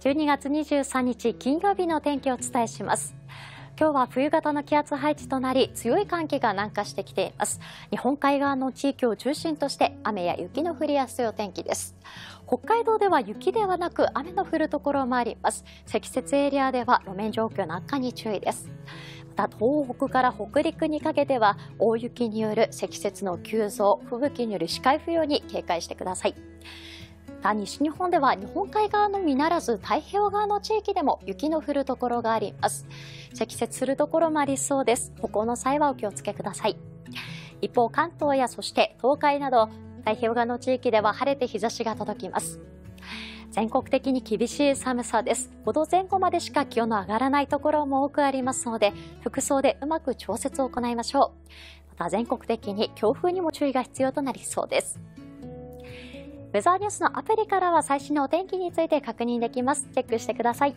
12月23日金曜日の天気をお伝えします。今日は冬型の気圧配置となり、強い寒気が南下してきています。日本海側の地域を中心として雨や雪の降りやすいお天気です。北海道では雪ではなく雨の降るところもあります。積雪エリアでは路面状況の悪化に注意です。また東北から北陸にかけては大雪による積雪の急増、吹雪による視界不良に警戒してください。西日本では日本海側のみならず太平洋側の地域でも雪の降るところがあります。積雪するところもありそうです。歩行の際はお気をつけください。一方、関東やそして東海など太平洋側の地域では晴れて日差しが届きます。全国的に厳しい寒さです。5度前後までしか気温の上がらないところも多くありますので、服装でうまく調節を行いましょう。また全国的に強風にも注意が必要となりそうです。ウェザーニュースのアプリからは最新のお天気について確認できます。チェックしてください。